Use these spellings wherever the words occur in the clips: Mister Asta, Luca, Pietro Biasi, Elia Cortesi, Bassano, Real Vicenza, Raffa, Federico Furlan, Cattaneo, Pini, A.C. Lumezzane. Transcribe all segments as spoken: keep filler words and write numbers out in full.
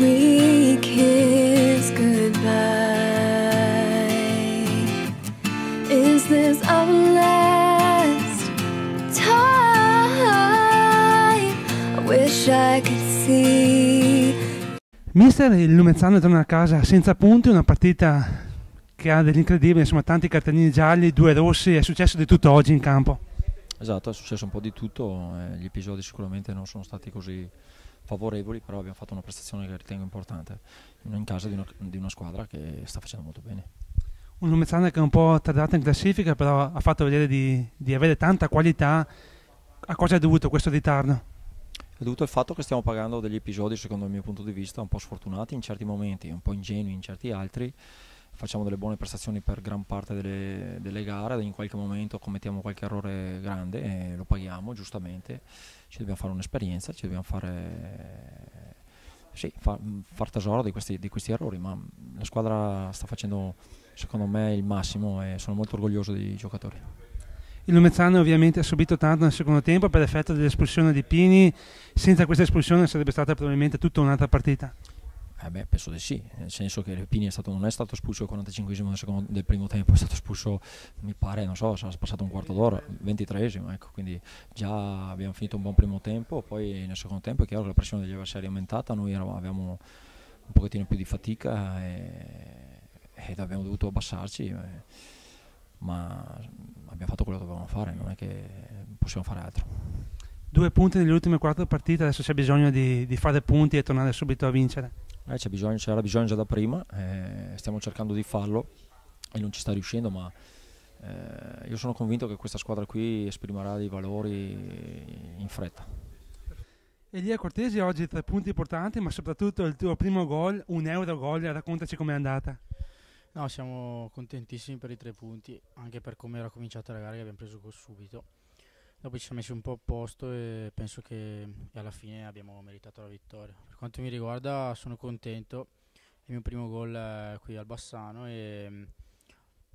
we kiss goodbye? Is this our last time? I wish I could see. Mister Lumezzane torna a casa senza punti, una partita che ha dell'incredibile, insomma, tanti cartellini gialli, due rossi, è successo di tutto oggi in campo. Esatto, è successo un po' di tutto, eh, gli episodi sicuramente non sono stati così favorevoli, però abbiamo fatto una prestazione che ritengo importante in casa di una, di una squadra che sta facendo molto bene. Un Lumezzane che è un po' tardato in classifica, però ha fatto vedere di, di avere tanta qualità. A cosa è dovuto questo ritardo? È dovuto al fatto che stiamo pagando degli episodi, secondo il mio punto di vista, un po' sfortunati in certi momenti, un po' ingenui in certi altri. Facciamo delle buone prestazioni per gran parte delle, delle gare, in qualche momento commettiamo qualche errore grande e lo paghiamo giustamente. Ci dobbiamo fare un'esperienza, ci dobbiamo fare, sì, far, far tesoro di questi, di questi errori, ma la squadra sta facendo secondo me il massimo e sono molto orgoglioso dei giocatori. Il Lumezzane ovviamente ha subito tanto nel secondo tempo per effetto dell'espulsione di Pini. Senza questa espulsione sarebbe stata probabilmente tutta un'altra partita. Eh beh, penso di sì, nel senso che Pini è stato, non è stato espulso al quarantacinquesimo del, secondo, del primo tempo, è stato espulso, mi pare, non so, sarà passato un quarto d'ora, ventitreesimo, ecco, quindi già abbiamo finito un buon primo tempo, poi nel secondo tempo è chiaro che la pressione degli avversari è aumentata, noi eravamo, avevamo un pochettino più di fatica e, ed abbiamo dovuto abbassarci, ma abbiamo fatto quello che dovevamo fare, non è che possiamo fare altro. Due punti nelle ultime quattro partite, adesso c'è bisogno di, di fare punti e tornare subito a vincere. Eh, c'era bisogno, bisogno già da prima, eh, stiamo cercando di farlo e non ci sta riuscendo, ma eh, io sono convinto che questa squadra qui esprimerà dei valori in fretta. Elia Cortesi oggi tre punti importanti, ma soprattutto il tuo primo gol, un euro gol, raccontaci com'è andata. No, siamo contentissimi per i tre punti, anche per come era cominciata la gara che abbiamo preso gol subito. Dopo ci siamo messi un po' a posto e penso che alla fine abbiamo meritato la vittoria. Per quanto mi riguarda sono contento, il mio primo gol è qui al Bassano e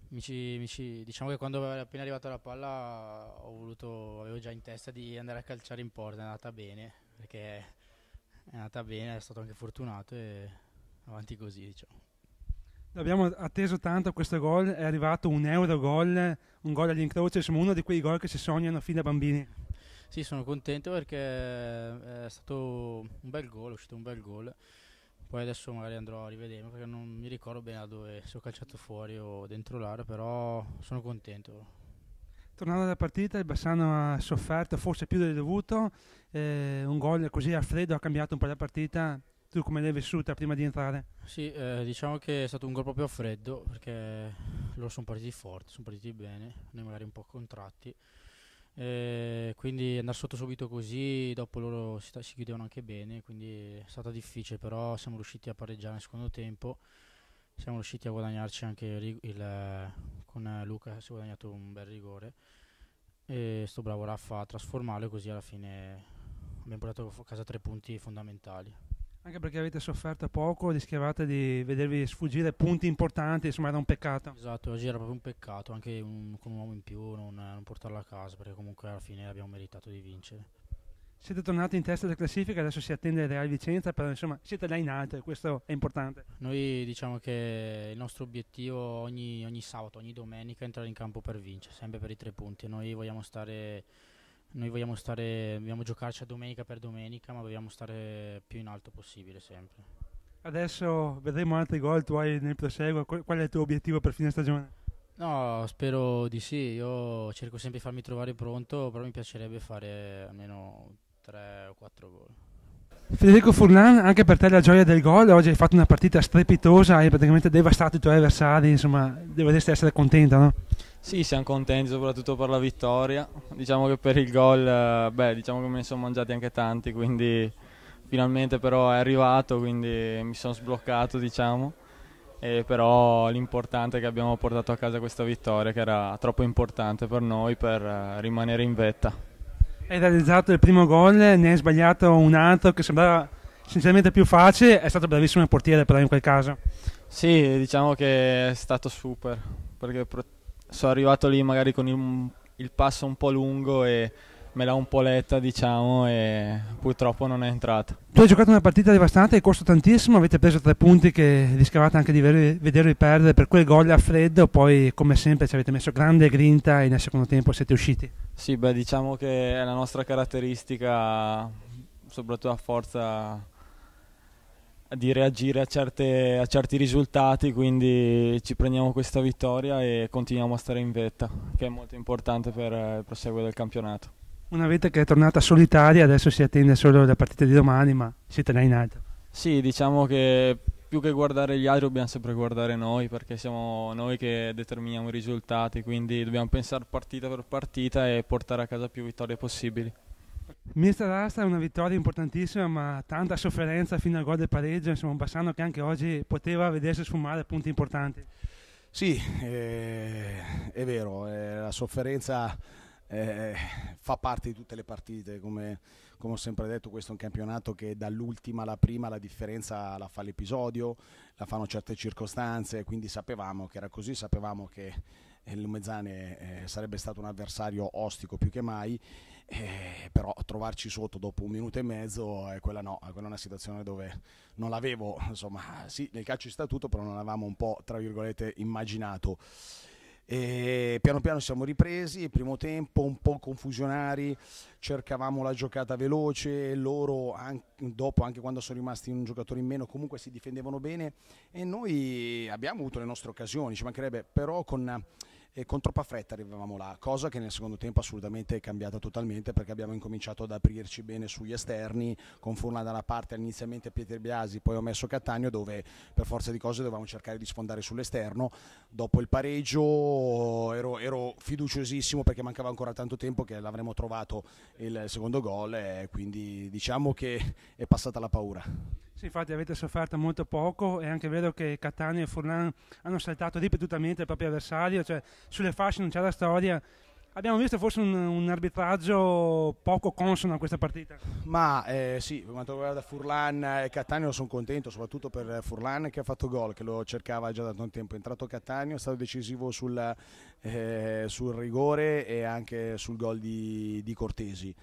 mi ci, mi ci, diciamo che quando è appena arrivata la palla ho voluto, avevo già in testa di andare a calciare in porta, è andata bene, perché è andata bene, è stato anche fortunato e avanti così, diciamo. Abbiamo atteso tanto questo gol, è arrivato un euro gol, un gol all'incrocio, insomma uno di quei gol che si sognano fin da bambini. Sì, sono contento perché è stato un bel gol, è uscito un bel gol, poi adesso magari andrò a rivederlo perché non mi ricordo bene da dove, se ho calciato fuori o dentro l'area, però sono contento. Tornando alla partita, il Bassano ha sofferto forse più del dovuto, eh, un gol così a freddo ha cambiato un po' la partita. Tu come l'hai vissuta prima di entrare? Sì, eh, diciamo che è stato un gol proprio a freddo perché loro sono partiti forti, sono partiti bene, noi magari un po' contratti, eh, quindi andare sotto subito così, dopo loro si, si chiudevano anche bene, quindi è stata difficile, però siamo riusciti a pareggiare nel secondo tempo, siamo riusciti a guadagnarci anche il, il, con Luca, si è guadagnato un bel rigore e sto bravo Raffa a trasformarlo, così alla fine abbiamo portato a casa tre punti fondamentali. Anche perché avete sofferto poco, rischiavate di vedervi sfuggire punti importanti, insomma era un peccato. Esatto, oggi era proprio un peccato, anche un, con un uomo in più non, non portarla a casa, perché comunque alla fine abbiamo meritato di vincere. Siete tornati in testa della classifica, adesso si attende il Real Vicenza, però insomma siete là in alto e questo è importante. Noi diciamo che il nostro obiettivo ogni, ogni sabato, ogni domenica è entrare in campo per vincere, sempre per i tre punti. Noi vogliamo stare... Noi vogliamo stare, dobbiamo giocarci a domenica per domenica, ma dobbiamo stare più in alto possibile sempre. Adesso vedremo altri gol tuoi nel proseguo, qual è il tuo obiettivo per fine stagione? No, spero di sì, io cerco sempre di farmi trovare pronto, però mi piacerebbe fare almeno tre o quattro gol. Federico Furlan, anche per te la gioia del gol, oggi hai fatto una partita strepitosa, hai praticamente devastato i tuoi avversari, insomma dovresti essere contento, no? Sì, siamo contenti soprattutto per la vittoria, diciamo che per il gol, beh, diciamo che me ne sono mangiati anche tanti, quindi finalmente però è arrivato, quindi mi sono sbloccato, diciamo, e però l'importante è che abbiamo portato a casa questa vittoria, che era troppo importante per noi per rimanere in vetta. Hai realizzato il primo gol, ne hai sbagliato un altro che sembrava sinceramente più facile, è stato bravissimo il portiere però in quel caso. Sì, diciamo che è stato super, perché sono arrivato lì magari con il, il passo un po' lungo e me l'ha un po' letta, diciamo, e purtroppo non è entrata. Tu hai giocato una partita devastante, hai corso tantissimo, avete preso tre punti che rischiavate anche di vedervi perdere per quel gol a freddo, poi come sempre ci avete messo grande grinta e nel secondo tempo siete usciti. Sì, beh, diciamo che è la nostra caratteristica, soprattutto a forza di reagire a, certe, a certi risultati, quindi ci prendiamo questa vittoria e continuiamo a stare in vetta, che è molto importante per il proseguo del campionato. Una vetta che è tornata solitaria, adesso si attende solo la partita di domani, ma siete là in alto. Sì, diciamo che più che guardare gli altri dobbiamo sempre guardare noi, perché siamo noi che determiniamo i risultati, quindi dobbiamo pensare partita per partita e portare a casa più vittorie possibili. Mister Asta, è una vittoria importantissima, ma tanta sofferenza fino al gol del pareggio, insomma un Bassano che anche oggi poteva vedersi sfumare punti importanti. Sì, eh, è vero, eh, la sofferenza eh, fa parte di tutte le partite, come, come ho sempre detto questo è un campionato che dall'ultima alla prima la differenza la fa l'episodio, la fanno certe circostanze, quindi sapevamo che era così, sapevamo che il Lumezzane eh, sarebbe stato un avversario ostico più che mai, eh, però trovarci sotto dopo un minuto e mezzo eh, quella no, quella è una situazione dove non l'avevo, insomma sì nel calcio di statuto, però non l'avevamo un po' tra virgolette immaginato. E piano piano siamo ripresi, primo tempo un po' confusionari, cercavamo la giocata veloce, loro anche, dopo anche quando sono rimasti un giocatore in meno comunque si difendevano bene e noi abbiamo avuto le nostre occasioni, ci mancherebbe, però con, eh, con troppa fretta arrivavamo là, cosa che nel secondo tempo assolutamente è cambiata totalmente perché abbiamo incominciato ad aprirci bene sugli esterni, con Furlan da una parte inizialmente Pietro Biasi, poi ho messo Cattaneo dove per forza di cose dovevamo cercare di sfondare sull'esterno. Dopo il pareggio ero, ero fiduciosissimo perché mancava ancora tanto tempo che l'avremmo trovato il secondo gol e quindi diciamo che è passata la paura. Sì, infatti avete sofferto molto poco, è anche vero che Cattaneo e Furlan hanno saltato ripetutamente il proprio avversario, cioè sulle fasce non c'è la storia. Abbiamo visto forse un, un arbitraggio poco consono a questa partita? Ma eh, sì, per quanto riguarda Furlan e Cattaneo sono contento, soprattutto per Furlan che ha fatto gol, che lo cercava già da tanto tempo. È entrato Cattaneo, è stato decisivo sul, eh, sul rigore e anche sul gol di, di Cortesi.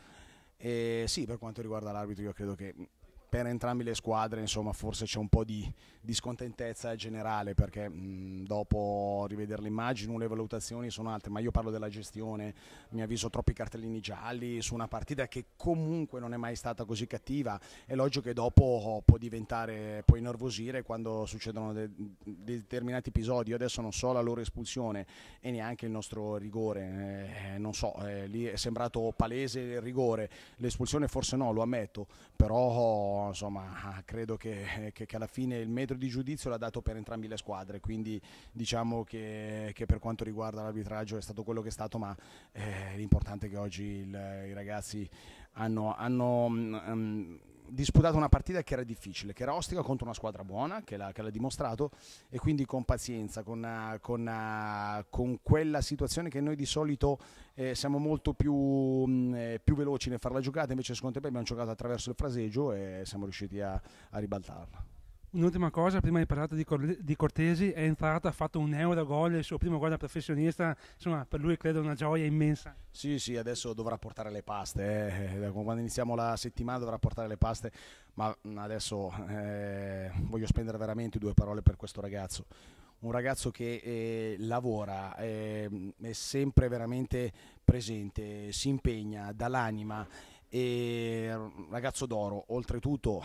E sì, per quanto riguarda l'arbitro io credo che per entrambe le squadre insomma forse c'è un po' di, di scontentezza generale perché mh, dopo rivedere le immagini le valutazioni sono altre, ma io parlo della gestione, mi avviso troppi cartellini gialli su una partita che comunque non è mai stata così cattiva, è logico che dopo può diventare, può innervosire quando succedono de, de determinati episodi. Io adesso non so la loro espulsione e neanche il nostro rigore, eh, non so, eh, lì è sembrato palese il rigore, l'espulsione forse no, lo ammetto, però insomma credo che, che, che alla fine il metro di giudizio l'ha dato per entrambe le squadre, quindi diciamo che, che per quanto riguarda l'arbitraggio è stato quello che è stato, ma eh, l'importante è che oggi il, i ragazzi hanno, hanno um, disputato una partita che era difficile, che era ostica contro una squadra buona, che l'ha dimostrato, e quindi con pazienza, con, con, con quella situazione che noi di solito eh, siamo molto più, mh, più veloci nel fare la giocata, invece secondo te abbiamo giocato attraverso il fraseggio e siamo riusciti a, a ribaltarla. Un'ultima cosa, prima hai parlato di, di Cortesi, è entrato, ha fatto un euro gol, il suo primo gol da professionista, insomma per lui credo una gioia immensa. Sì, sì, adesso dovrà portare le paste, eh. Quando iniziamo la settimana dovrà portare le paste, ma adesso eh, voglio spendere veramente due parole per questo ragazzo. Un ragazzo che eh, lavora, eh, è sempre veramente presente, si impegna, dà l'anima. E ragazzo d'oro, oltretutto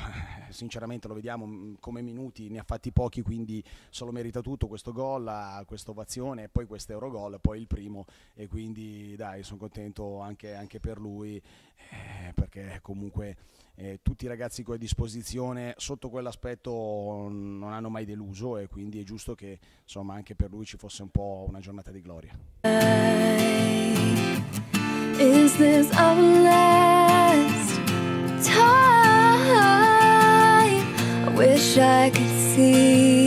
sinceramente lo vediamo come minuti, ne ha fatti pochi quindi solo merita tutto, questo gol, questa ovazione, poi questo Eurogol, poi il primo e quindi dai sono contento anche, anche per lui eh, perché comunque eh, tutti i ragazzi che ho a disposizione sotto quell'aspetto non hanno mai deluso e quindi è giusto che insomma anche per lui ci fosse un po' una giornata di gloria. Is this our last time? I wish I could see.